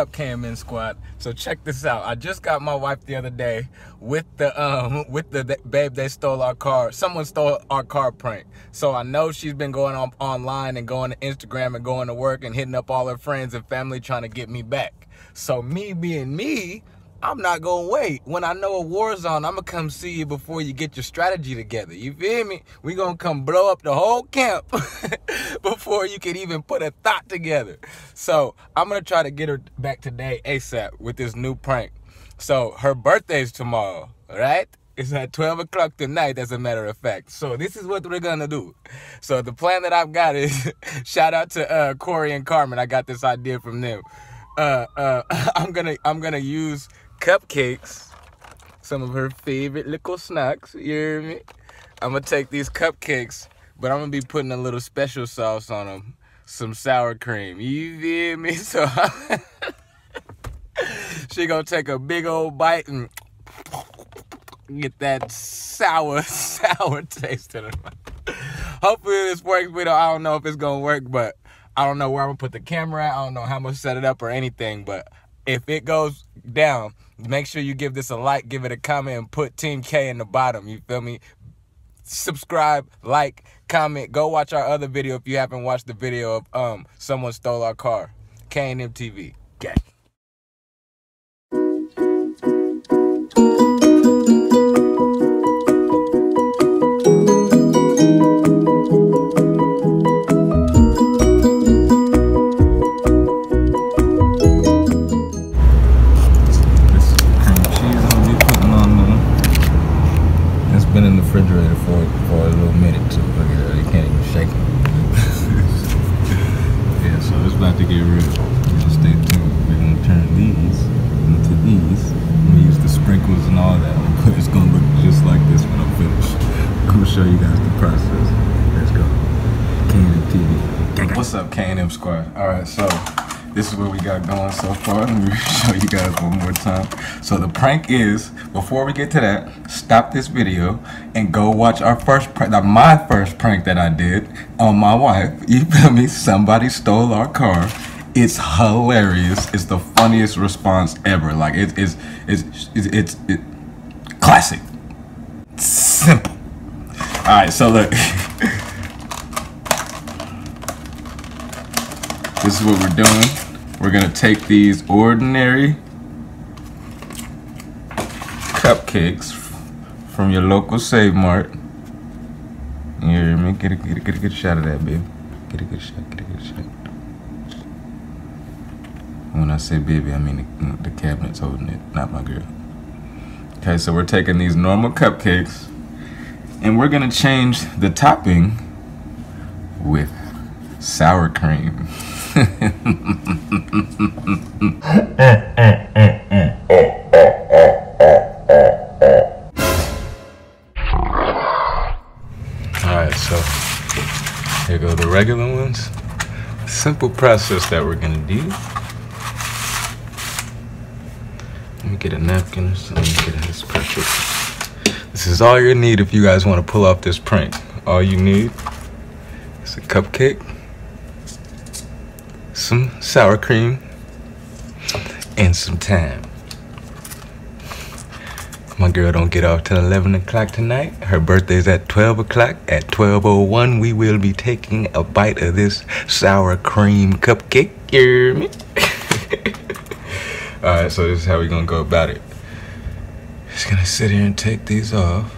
up, K&M squad? So check this out. I just got my wife the other day with the babe, they stole our car. Someone stole our car prank. So I know she's been going on online and going to Instagram and going to work and hitting up all her friends and family trying to get me back. So me being me, I'm not gonna wait. When I know a war's on, I'm gonna come see you before you get your strategy together. You feel me? We gonna come blow up the whole camp before you can even put a thought together. So I'm gonna try to get her back today ASAP with this new prank. So her birthday's tomorrow, right? It's at 12 o'clock tonight, as a matter of fact. So this is what we're gonna do. So the plan that I've got is, shout out to Cory and Carmen. I got this idea from them. I'm gonna use cupcakes, some of her favorite little snacks, you hear me? I'm gonna take these cupcakes, but I'm gonna be putting a little special sauce on them, some sour cream, you feel me? So she gonna take a big old bite and get that sour taste in her mouth. Hopefully this works. I don't know if it's gonna work, but I don't know where I'm gonna put the camera at. I don't know how I'm gonna set it up or anything, but if it goes down, make sure you give this a like, give it a comment, and put Team K in the bottom, you feel me? Subscribe, like, comment, go watch our other video if you haven't watched the video of someone stole our car. K&M TV. Gang. Refrigerator for a little minute to look at it. You can't even shake it. Yeah, so it's about to get real. So stay tuned. We're gonna turn these into these. I'm gonna use the sprinkles and all that, but it's gonna look just like this when I'm finished. I'm gonna show you guys the process. Let's go. K&M TV. What's up, K&M squad? All right, so this is what we got going so far. Let me show you guys one more time. So the prank is, before we get to that, stop this video and go watch our first prank, my first prank that I did on my wife. You feel me? Somebody stole our car. It's hilarious. It's the funniest response ever. Like it's classic. Simple. All right, so look. This is what we're doing. We're gonna take these ordinary cupcakes from your local Save Mart. You hear me? Get a good shot of that, baby. Get a good shot, get a good shot. When I say baby, I mean the cabinet's holding it, not my girl. Okay, so we're taking these normal cupcakes and we're gonna change the topping with sour cream. Alright, so here go the regular ones. Simple process that we're gonna do. Let me get a napkin, so let me get this perfect. This is all you need if you guys want to pull off this prank. All you need is a cupcake, some sour cream, and some time. My girl don't get off till 11 o'clock tonight. Her birthday's at 12 o'clock. At 12:01, we will be taking a bite of this sour cream cupcake. You hear me? All right, so this is how we're gonna go about it. Just gonna sit here and take these off.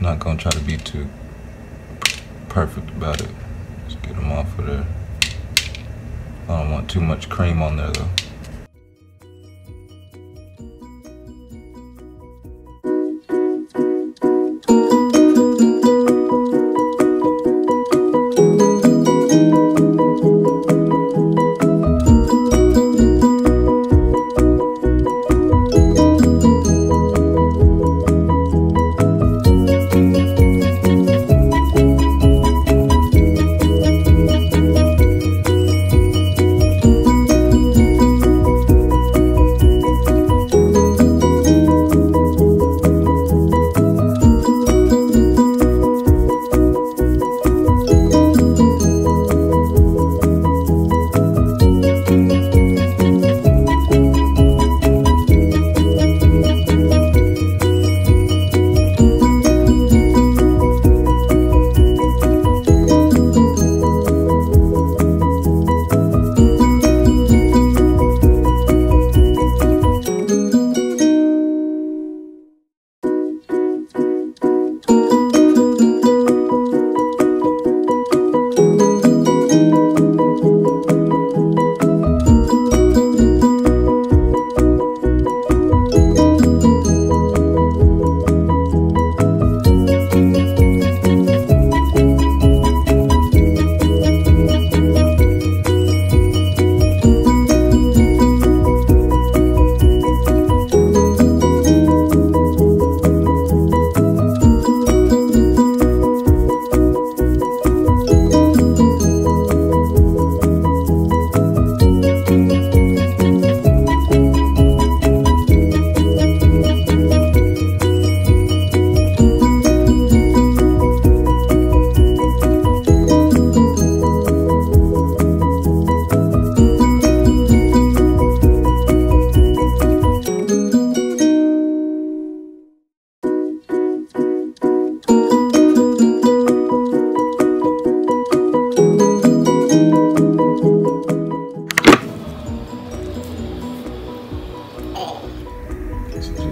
Not gonna try to be too perfect about it. Just get them off of there. I don't want too much cream on there though.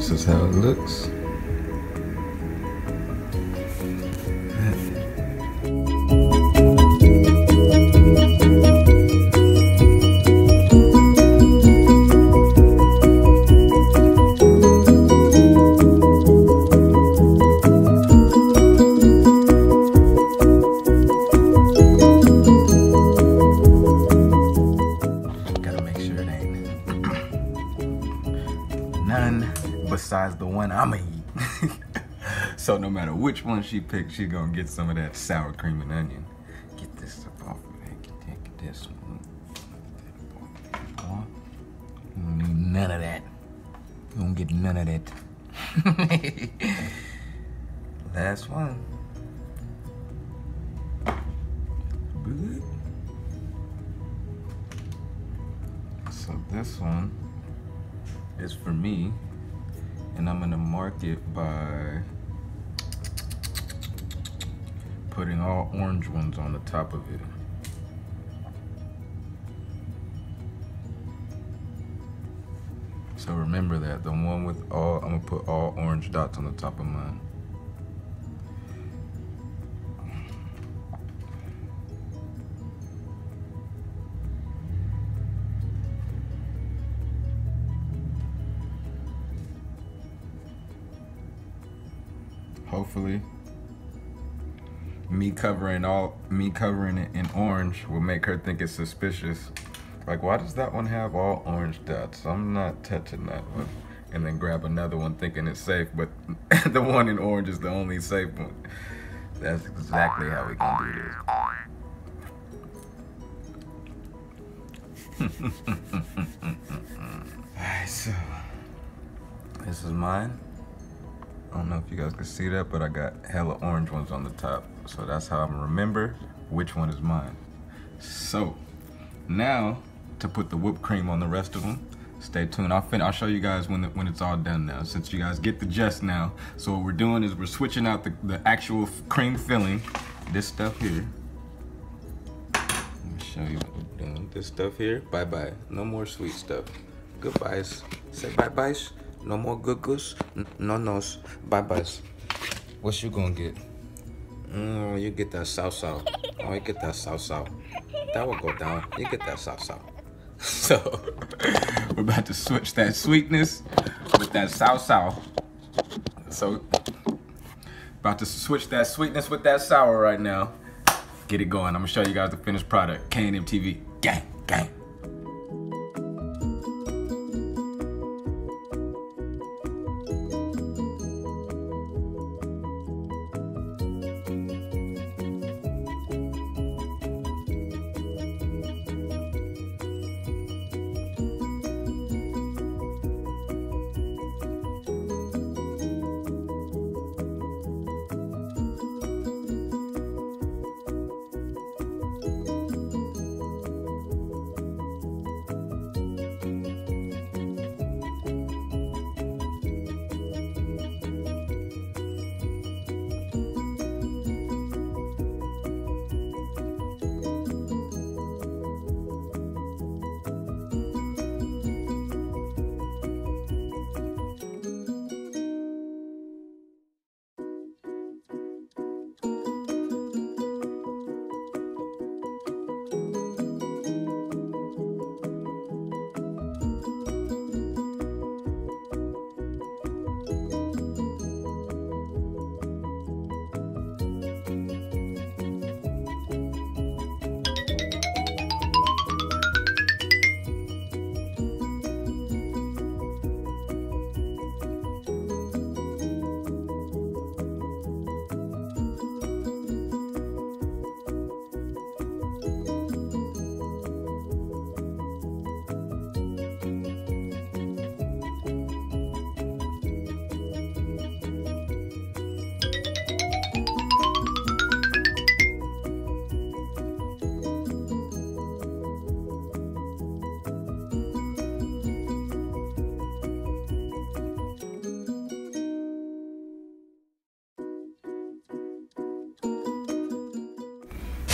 This is how it looks. Besides the one I'ma eat. So no matter which one she picks, she gonna get some of that sour cream and onion. Get this up off of there. Get this one. You don't need none of that. You don't get none of that. Last one. Good. So this one is for me. And I'm gonna mark it by putting all orange ones on the top of it. So remember that the one with all, I'm gonna put all orange dots on the top of mine. Hopefully, me covering it in orange will make her think it's suspicious. Like, why does that one have all orange dots? I'm not touching that one. And then grab another one thinking it's safe, but the one in orange is the only safe one. That's exactly how we can do this. Alright, so this is mine. I don't know if you guys can see that, but I got hella orange ones on the top. So that's how I'm gonna remember which one is mine. So now to put the whipped cream on the rest of them, stay tuned. I'll show you guys when it's all done now, since you guys get the gist now. So what we're doing is we're switching out the actual cream filling. This stuff here. Let me show you what we're doing. This stuff here, bye-bye. No more sweet stuff. Goodbyes. Say bye-byes. No more gugus, no nos, bye-byes. What you gonna get? Oh, you get that sauce. Oh, you get that sauce. That will go down. You get that sauce. So, we're about to switch that sweetness with that sauce. So, about to switch that sweetness with that sour right now. Get it going. I'm gonna show you guys the finished product. K&M TV. Gang, gang.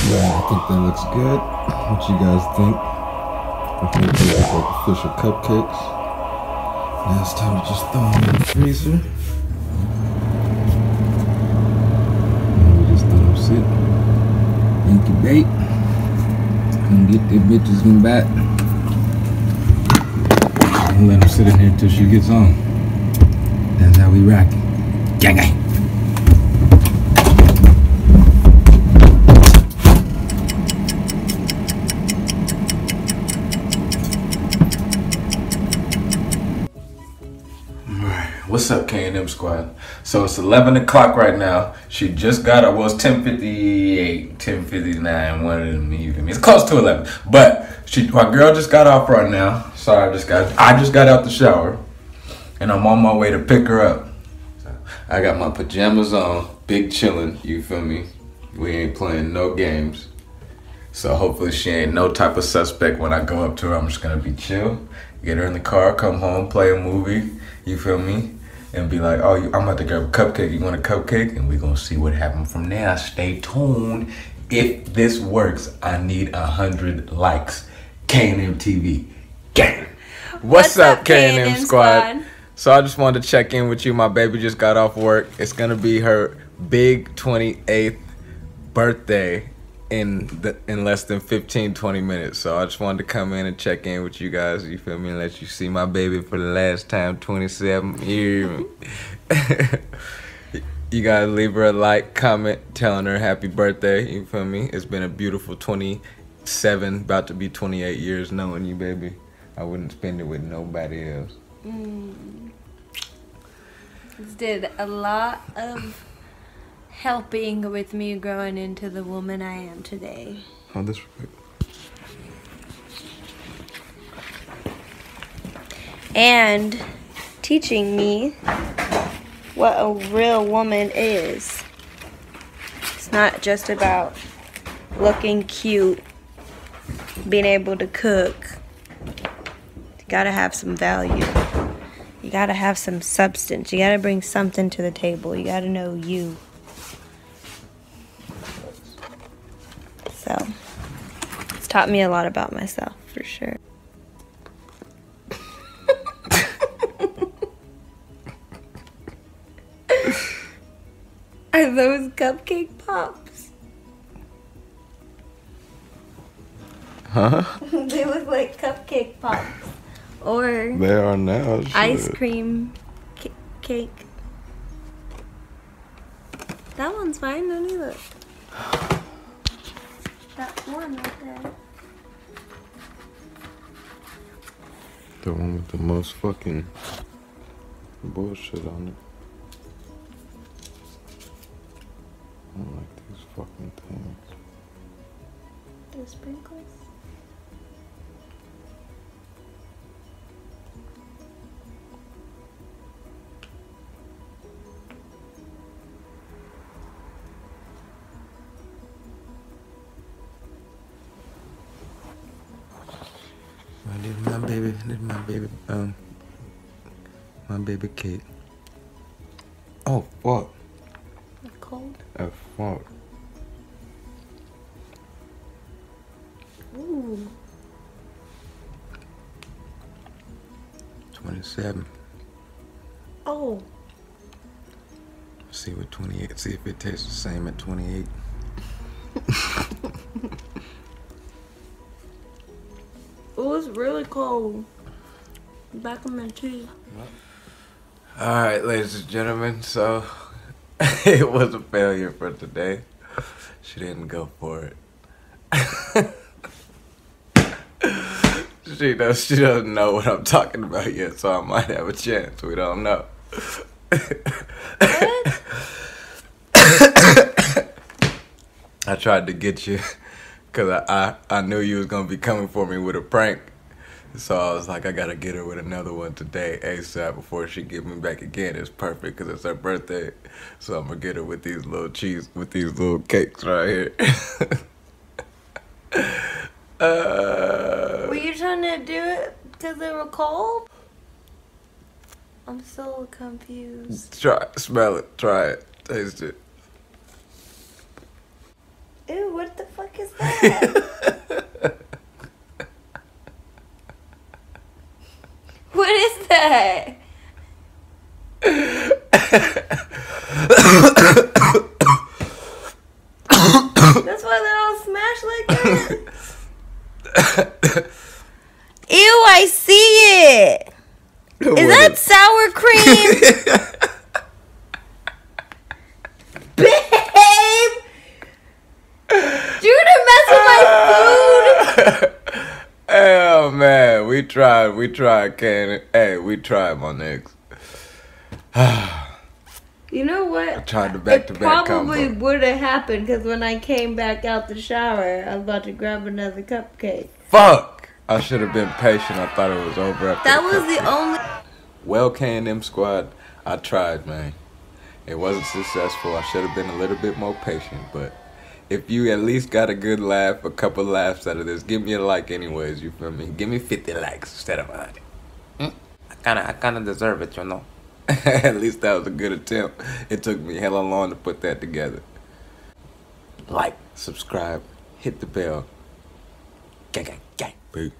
Yeah, I think that looks good. What you guys think? I think these are like official cupcakes. Now it's time to just throw them in the freezer. And we just let them sit, incubate, and get their bitches in back. And let them sit in here until she gets on. That's how we rock it. Gang gang. What's up, K&M squad? So it's 11 o'clock right now. She just got up. Well, it's 10:58, 10:59, one of them even. It's close to 11. But my girl just got off right now. Sorry, I just got out the shower, and I'm on my way to pick her up. I got my pajamas on, big chillin'. You feel me? We ain't playing no games. So hopefully she ain't no type of suspect when I go up to her. I'm just gonna be chill, get her in the car, come home, play a movie. You feel me? And be like, oh, I'm about to grab a cupcake. You want a cupcake? And we're going to see what happens from there. Stay tuned. If this works, I need 100 likes. K&M TV. Gang. What's up, K&M squad? So I just wanted to check in with you. My baby just got off work. It's going to be her big 28th birthday in less than 15-20 minutes. So I just wanted to come in and check in with you guys, you feel me, and let you see my baby for the last time. 27 years. You guys leave her a like, comment telling her happy birthday, you feel me. It's been a beautiful 27, about to be 28 years knowing you, baby. I wouldn't spend it with nobody else. Did a lot of helping with me growing into the woman I am today. Oh, this right. And teaching me what a real woman is. It's not just about looking cute, being able to cook. You gotta have some value. You gotta have some substance. You gotta bring something to the table. You gotta know you. So, it's taught me a lot about myself, for sure. Are those cupcake pops? Huh? They look like cupcake pops. Or they are now, sure. Ice cream cake. That one's fine, don't you look? That one right there. The one with the most fucking bullshit on it. I don't like these fucking things. The sprinklers? My baby cake. Oh fuck. You're cold? Oh fuck. Ooh. 27. Oh. See what 28. See if it tastes the same at 28. It was really cold. Back on my teeth. Alright, ladies and gentlemen, so it was a failure for today. She didn't go for it. She doesn't know what I'm talking about yet, so I might have a chance. We don't know. What? I tried to get you. Because I knew you was going to be coming for me with a prank. So I was like, I got to get her with another one today ASAP before she get me back again. It's perfect because it's her birthday. So I'm going to get her with these little cakes right here. Were you trying to do it because they were cold? I'm so confused. Try it. Smell it. Try it. Taste it. Ew, what the fuck is that? What is that? That's why they don't smash like that. Ew, I see it. Is that sour cream? Babe! You done mess with my food! Oh man, we tried, K&M. Hey, we tried, my niggas. You know what? I tried the back-to-back combo. It probably would have happened because when I came back out the shower, I was about to grab another cupcake. Fuck! I should have been patient. I thought it was over after that was the only... Well, K&M squad, I tried, man. It wasn't successful. I should have been a little bit more patient, but if you at least got a good laugh, a couple laughs out of this, give me a like anyways, you feel me? Give me 50 likes instead of 100. I kinda deserve it, you know? At least that was a good attempt. It took me hella long to put that together. Like, subscribe, hit the bell. Gang, gang, gang. Peace.